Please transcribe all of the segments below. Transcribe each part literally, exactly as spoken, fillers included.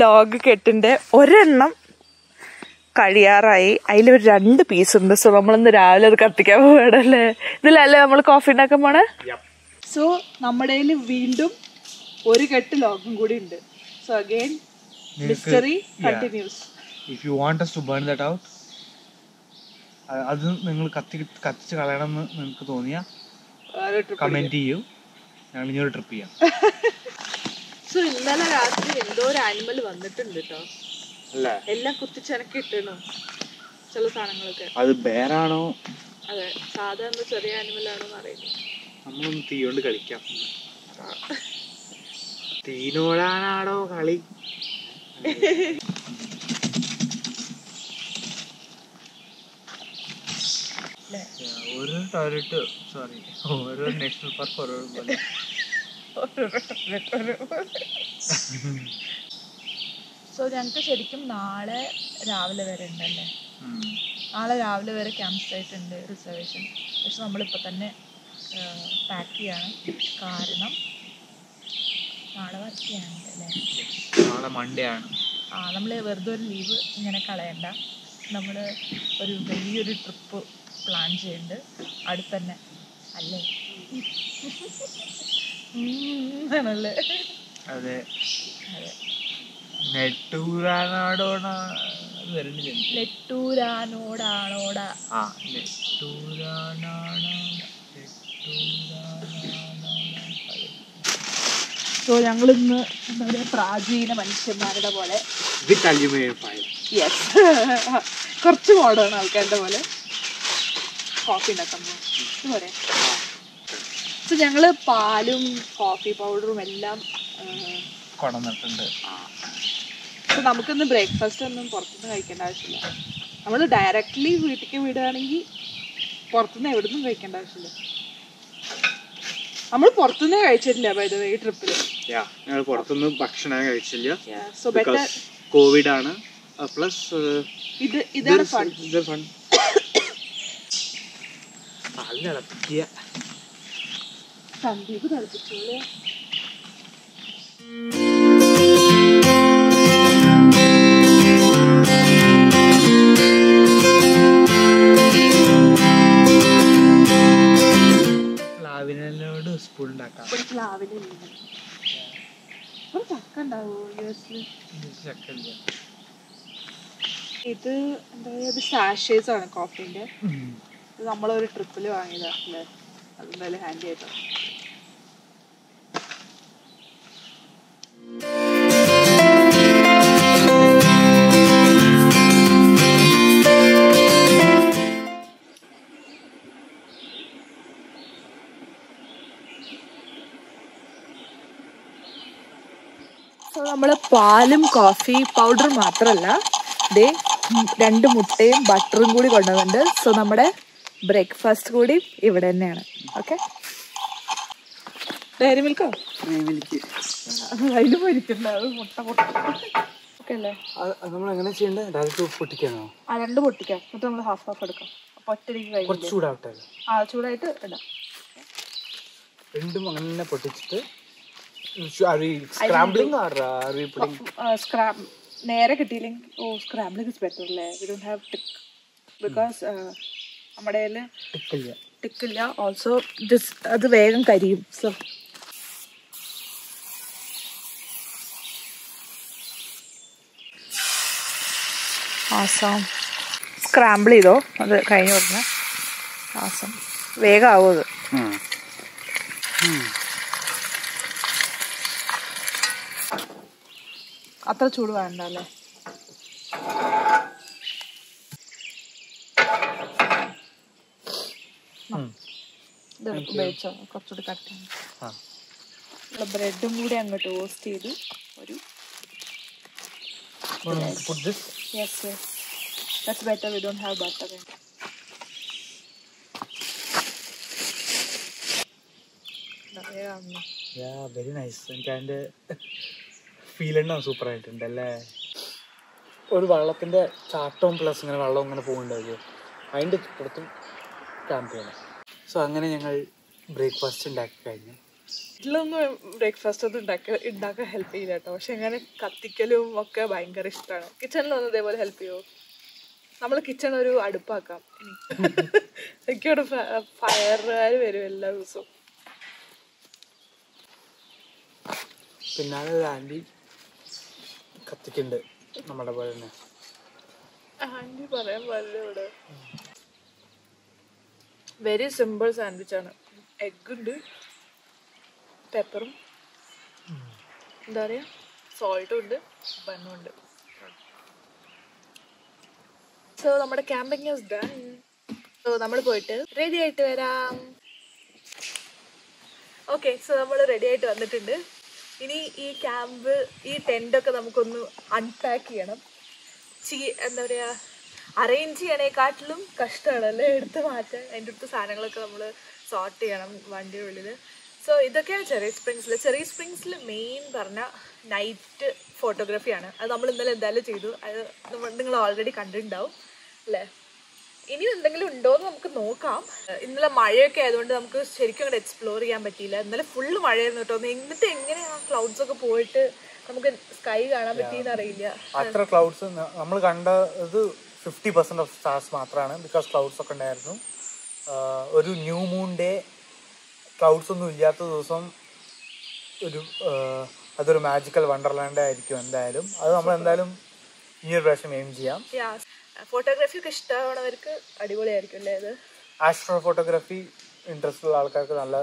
Log കെട്ടിൻ്റെ ഒരെണ്ണം കഴിയാറായി. അതിലൊരു രണ്ട് പീസ് ഉണ്ട്. സോ നമ്മളിന്ന് രാവിലെ അത് കത്തിക്കാൻ പോകണല്ലേ. ഇതിലല്ലേ നമ്മൾ കോഫി ഉണ്ടാക്കാൻ പോണേ. സോ നമ്മുടെ വീണ്ടും ഒരു കെട്ട് ലോഗും കൂടി ഉണ്ട്. So again mystery continues. If you want us to burn that out, അത് നിങ്ങൾ കത്തി കത്തിച്ച് കളയണമെന്ന് നിങ്ങൾക്ക് തോന്നിയാൽ കമന്റ് ചെയ്യൂ. ഞങ്ങൾ ഇനിയൊരു ട്രിപ്പ് ചെയ്യാം. സോ ഇന്നലെ രാത്രി എന്തോ ഒരു ആനിമൽ വന്നിട്ടുണ്ട് കേട്ടോ. അല്ല എല്ലാം കുത്തിച്ചനക്കിട്ടാണ് ചില സാധനങ്ങളൊക്കെ. അത് ബേറാണോ അതെ സാധാരണ ചെറിയ ആനിമൽ ആണോന്ന് അറിയില്ല. നമ്മളൊന്ന് തീ കൊണ്ട് കളിക്കാം. തീനോടാണോ കളി. ഒരു ടോയ്ലറ്റ് സോറി ഓരോ നാഷണൽ പാർക്ക് ഓരോ സോ ഞങ്ങൾക്ക് ശരിക്കും നാളെ രാവിലെ വരെ ഉണ്ടല്ലേ. നാളെ രാവിലെ വരെ ക്യാമ്പ് സൈറ്റ് ഉണ്ട് റിസർവേഷൻ. പക്ഷെ നമ്മളിപ്പോൾ തന്നെ പാക്ക് ചെയ്യാണ് കാരണം നാളെ വർക്ക് ചെയ്യാനുണ്ട് അല്ലേ. നാളെ മൺഡേ ആണ്. ആ നമ്മൾ വെറുതെ ഒരു ലീവ് ഇങ്ങനെ കളയണ്ട. നമ്മൾ ഒരു വലിയൊരു ട്രിപ്പ് പ്ലാൻ ചെയ്യുന്നുണ്ട് അടുത്തന്നെ അല്ലേ. ആണല്ലേ അതെ അതെ. സോ ഞങ്ങൾ ഇന്ന് എന്താ പറയുക പ്രാചീന മനുഷ്യന്മാരുടെ പോലെ കുറച്ച് മോഡേൺ ആൾക്കാരുടെ പോലെ കോഫി ഉണ്ടാക്കാൻ പോരാ. സോ ഞങ്ങൾ പാലും കോഫി പൗഡറും എല്ലാം കൊണ്ടുവന്നിട്ടുണ്ട്. അപ്പോൾ നമുക്കൊന്ന് ബ്രേക്ക്ഫാസ്റ്റ് ഒന്നും പുറത്തുനിന്ന് കഴിക്കേണ്ട ആവശ്യമില്ല. നമ്മൾ ഡയറക്റ്റ്ലി വീട്ടിലേക്ക് വിടുകയാണെങ്കിൽ പുറത്തുനിന്ന് എവിടെ നിന്നും കഴിക്കേണ്ട ആവശ്യമില്ല. നമ്മൾ പുറത്തുനിന്ന് കഴിച്ചിട്ടില്ല ബൈ ദ വേ ഈ ട്രിപ്പിൽ. യാ ഞങ്ങൾ പുറത്തുനിന്ന് ഭക്ഷണം കഴിച്ചില്ല. സോ ബെറ്റർ കോവിഡ് ആണ് പ്ലസ് ഇത് ഇതാണ് ഫൺ ഇത് ഫൺ അല്ലടക്കിയ സന്ദീപ് നടത്തിച്ചോളൂ. പ്ലാവിനോട് സ്പൂൺ ഉണ്ടാക്കാം. ചക്ക ഉണ്ടാവോ? ചക്കില്ല. ഇത് എന്താ പറയുക ഇത് സാഷേസ് ആണ് കോഫീൻ്റെ. ഇത് നമ്മളൊരു ട്രിപ്പിൽ വാങ്ങിയതാണ്. അതെന്തായാലും ഹാൻഡ് ചെയ്തോ. നമ്മൾ പാലും കോഫി പൗഡർ മാത്രമല്ല ദേ രണ്ട് മുട്ടയും ബട്ടറും കൂടി കൊണ്ടുവന്നിട്ടുണ്ട്. സോ നമ്മുടെ ബ്രേക്ക്ഫാസ്റ്റ് കൂടി ഇവിടെ തന്നെയാണ്. ഓക്കെ ഡയറി മിൽക്കോ അതിന് പൊരിക്കണ്ടാവും. മുട്ട പൊട്ടൊക്കെ അല്ലേ നമ്മളെങ്ങനെ ചെയ്യണ്ടത്? ആ രണ്ട് പൊട്ടിക്കാം. എന്നിട്ട് നമ്മൾ ഹാഫ് ഹാഫ് എടുക്കാം. അപ്പോൾ ഒറ്റയ്ക്ക് ചൂടാവട്ടെ. ആ ചൂടായിട്ട് ഇടാം. രണ്ടും അങ്ങനെ പൊട്ടിച്ചിട്ട് നേരെ കിട്ടിയില്ലെങ്കിൽ ഓ സ്ക്രാംബ്ലിംഗ് ഇസ് ബെറ്റർ അല്ലേ. We don't have tick because നമ്മുടെ കയ്യിൽ ടിക്കില്ല ടിക്കില്ല ഓൾസോ ദിസ് അത് വേഗം കരിയും. സോ ആസം സ്ക്രാമ്പിൾ ചെയ്തോ അത് കഴിഞ്ഞ് പറഞ്ഞ ആസം വേഗം ആവും അത്. അത്ര ചൂട് വേണ്ട അല്ലേ. ഉപയോഗിച്ചോ കുറച്ചുകൂടി കട്ട് ചെയ്യണം. ബ്രെഡും കൂടി അങ്ങ് ടോസ്റ്റ് ചെയ്ത് ഒരു butter we don't have butter. Very nice. എനിക്ക് അതിൻ്റെ ഫീൽ ഉണ്ടാവും. സൂപ്പറായിട്ടുണ്ട് അല്ലേ. ഒരു വള്ളത്തിൻ്റെ ചാട്ടവും പ്ലസ് ഇങ്ങനെ വള്ളം ഇങ്ങനെ പോകുന്നുണ്ടാവുമല്ലോ അതിൻ്റെ പുറത്തും ക്യാമ്പ് ചെയ്യണം. സോ അങ്ങനെ ഞങ്ങൾ ബ്രേക്ക്ഫാസ്റ്റ് ഉണ്ടാക്കി കഴിഞ്ഞു. ఇంట్లోనే బ్రేక్ఫాస్ట్ అది ఇందాక ఇందాక హెల్ప్ ചെയ്യട്ടോ പക്ഷെ അങ്ങനെ കത്തിക്കലും ഒക്കെ ഭയങ്കര ഇഷ്ടമാണ് കിച്ചണിൽ ഒന്ന് അതേപോലെ ഹെൽപ്പ് ചെയ്യോ നമ്മൾ കിച്ചൺ ഒരു അടുപ്പാക്കാം എനിക്ക് ഒരു ഫയർ വരും എല്ലാ ദിവസവും പിന്നാലെ ആൻറ്റി കത്തിക്കുന്നുണ്ട് നമ്മുടെ പോലെ തന്നെ ആൻറ്റി പറയാൻ പാടില്ല ഇവിടെ വെരി സിമ്പിൾ സാൻഡ്വിച്ച് ആണ് എഗ് ഉണ്ട് पेपरूम इंदारिया सॉल्ट ഉണ്ട് ബണ്ണും ഉണ്ട് സോ നമ്മുടെ ക്യാമ്പിംഗ് ഈസ് ഡൺ സോ നമ്മൾ പോയിട്ട് റെഡി ആയിട്ട് വരാം ഓക്കേ സോ നമ്മൾ റെഡി ആയിട്ട് വന്നിട്ടുണ്ട് ഇനി ഈ ക്യാമ്പ് ഈ ടെന്റ് ഒക്കെ നമുക്ക് ഒന്ന് അൺപാക്ക് ചെയ്യണം ചീ എന്താ പറയാ അറേഞ്ച് ചെയ്യണേക്കാട്ടിലും കഷ്ടമാണല്ലേ എടുത്ത് മാറ്റാൻ അതിൻ്റെ അടുത്ത് സാധനങ്ങളൊക്കെ നമ്മൾ സോർട്ട് ചെയ്യണം വണ്ടിയുടെ ഉള്ളിൽ സോ ഇതൊക്കെയാണ് ചെറിയ സ്പ്രിങ്സിൽ ചെറിയ സ്പ്രിങ്സിൽ മെയിൻ പറഞ്ഞ നൈറ്റ് ഫോട്ടോഗ്രാഫിയാണ് അത് നമ്മൾ ഇന്നലെ എന്തായാലും ചെയ്തു അത് നിങ്ങൾ ഓൾറെഡി കണ്ടിട്ടുണ്ടാവും അല്ലേ ഇനി എന്തെങ്കിലും ഉണ്ടോ എന്ന് നമുക്ക് നോക്കാം ഇന്നലെ മഴയൊക്കെ ആയതുകൊണ്ട് നമുക്ക് ശരിക്കും അങ്ങോട്ട് എക്സ്പ്ലോർ ചെയ്യാൻ പറ്റിയില്ല ഇന്നലെ ഫുള്ള് മഴയായിരുന്നു കേട്ടോ എന്നിട്ട് എങ്ങനെയാണ് ക്ലൗഡ്സ് ഒക്കെ പോയിട്ട് നമുക്ക് സ്കൈ കാണാൻ പറ്റിയെന്ന് അറിയില്ല അത്ര ക്ലൗഡ്സ് നമ്മൾ കണ്ടത് ഫിഫ്റ്റി പെർസെൻറ്റ് ഓഫ് സ്റ്റാർസ് മാത്രമാണ് ബിക്കോസ് ക്ലൗഡ്സ് ഒക്കെ ഉണ്ടായിരുന്നു ഒരു ന്യൂ മൂൺ ഡേ ക്ലൗഡ്സ് ഒന്നും ഇല്ലാത്ത ദിവസം ഒരു അതൊരു മാജിക്കൽ വണ്ടർലാൻഡ് ആയിരിക്കും എന്തായാലും അത് നമ്മൾ എന്തായാലും ഈ ഒരു പ്രാവശ്യം എയിം ചെയ്യാം ഫോട്ടോഗ്രാഫി ഒക്കെ ഇഷ്ടമാണവർക്ക് അടിപൊളിയായിരിക്കും അല്ലേ അത് ആസ്ട്രോ ഫോട്ടോഗ്രാഫി ഇൻട്രസ്റ്റ് ഉള്ള ആൾക്കാർക്ക് നല്ല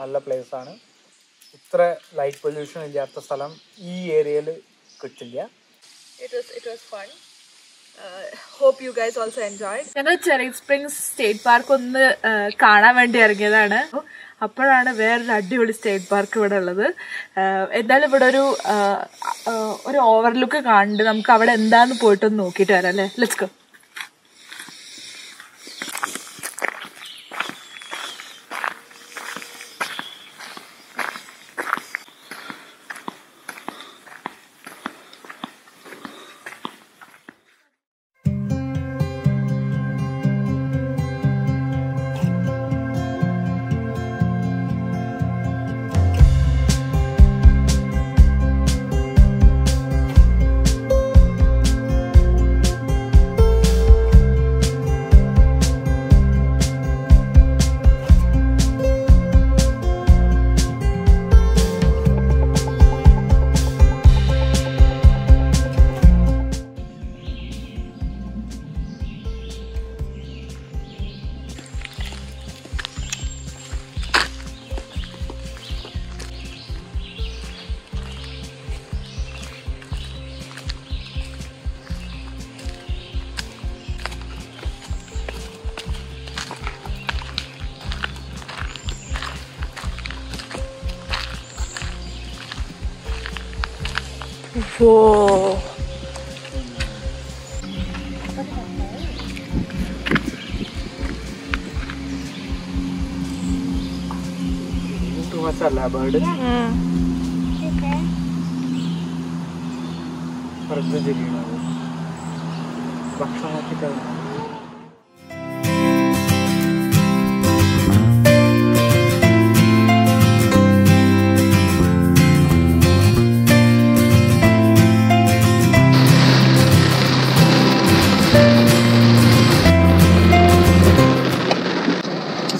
നല്ല പ്ലേസ് ആണ് ഇത്ര ലൈറ്റ് പൊല്യൂഷൻ ഇല്ലാത്ത സ്ഥലം ഈ ഏരിയയിൽ കിട്ടില്ല it was it was fun hope you guys also enjoyed ഞങ്ങൾ ചെറിയ സ്പ്രിങ്സ് സ്റ്റേറ്റ് പാർക്ക് ഒന്ന് കാണാൻ വേണ്ടി ഇറങ്ങിയതാണ് അപ്പോഴാണ് വേറൊരു അടിപൊളി സ്റ്റേറ്റ് പാർക്ക് ഇവിടെ ഉള്ളത് എന്തായാലും ഇവിടെ ഒരു ഒരു ഓവർലുക്ക് കാണുന്നുണ്ട് നമുക്ക് അവിടെ എന്താന്ന് പോയിട്ടൊന്ന് നോക്കിയിട്ട് വരാം അല്ലേ let's go Whoa. Too much bird. Yeah. Mm. Okay. For the jelly. Bakshana chicken.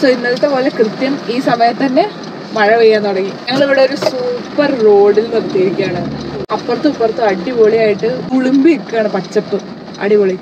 So ഇന്നലത്തെ പോലെ കൃത്യം ഈ സമയത്ത് തന്നെ മഴ പെയ്യാൻ തുടങ്ങി ഞങ്ങളിവിടെ ഒരു സൂപ്പർ റോഡിൽ നിർത്തിയിരിക്കുകയാണ് അപ്പുറത്തും ഇപ്പുറത്തും അടിപൊളിയായിട്ട് കുളിമ്പി നിൽക്കുകയാണ് പച്ചപ്പ് അടിപൊളി